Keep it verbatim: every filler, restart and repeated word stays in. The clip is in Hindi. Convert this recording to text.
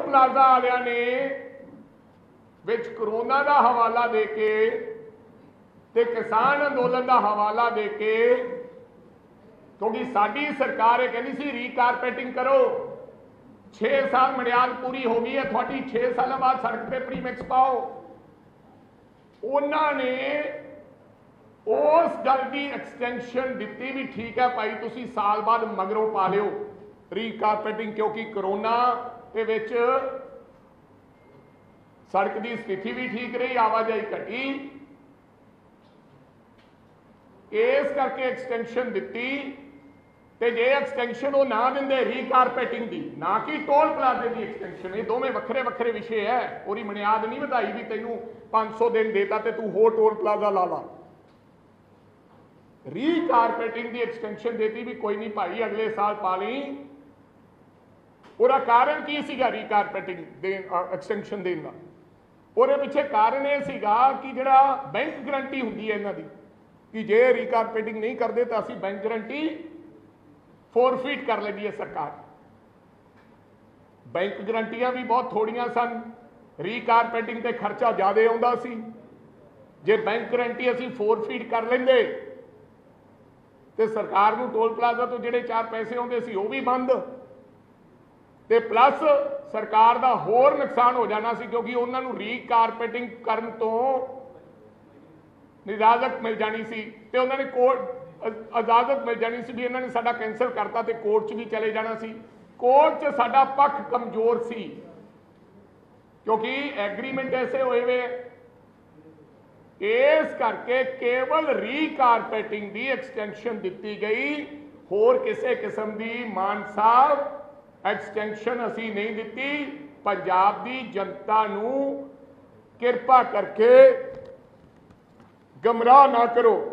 टोल प्लाजा वालिया ने विच करोना का हवाला दे के ते किसान अंदोलन का हवाला दे के, क्योंकि साडी सरकार कहती सी रीकारपेटिंग करो, छे साल मनियाद पूरी हो गई है थोड़ी, छे साल बाद सड़क पर प्रीमिक्स पाओ। उन्होंने उस गल की एक्सटेंशन दी भी ठीक है भाई, तुसी साल बाद मगरों पा लिओ रीकारपेटिंग, क्योंकि करोना के विच सड़क की स्थिति भी ठीक रही, आवाजाही घटी, इस करके एक्सटेंशन दी। तो जे एक्सटेंशन वो ना देंगे रीकारपेटिंग की, ना कि टोल प्लाजे की एक्सटेंशन, ये दोवें वक्रे वक्रे विषय है। पूरी बुनियाद नहीं बताई भी तेनों पांच सौ दिन देता तो तू हो टोल प्लाजा ला ला। रीकारपेटिंग की एक्सटेंशन देती भी कोई नहीं भाई अगले साल पा ली। और कारण की सीगा रीकारपेटिंग दे एक्सटेंशन देने का, और पिछे कारण यह सीगा कि जिहड़ा बैंक गारंटी होंगी है इन्हां दी कि जे रीकारपेटिंग नहीं करते तो असीं बैंक गारंटी फोरफीट कर लेंदी है सरकार। बैंक गारंटियां भी बहुत थोड़ियां सन, रीकारपेटिंग ते खर्चा ज़्यादा आउंदा सी। जे बैंक गारंटी असीं फोरफीट कर लेंदे ते सरकार नूं टोल प्लाजा तो जिहड़े चार पैसे आउंदे सी वह भी बंद, ते प्लस सरकार का होर नुकसान हो जाना सी, क्योंकि उन्होंने रीकारपेटिंग करन तो इजाजत मिल जानी सी, ते उन्होंने कोर्ट इजाजत मिल जानी सी भी इन्होंने साडा कैंसल करता, तो कोर्ट च भी चले जाना सी। कोर्ट च साडा पक्ष कमजोर सी, क्योंकि एग्रीमेंट ऐसे होए वे। इस करके केवल रीकारपेटिंग की एक्सटेंशन दी गई, होर किसी किस्म की मान साहब एक्सटेंशन असी नहीं दिती। पंजाब की जनता नूं किरपा करके गमराह ना करो।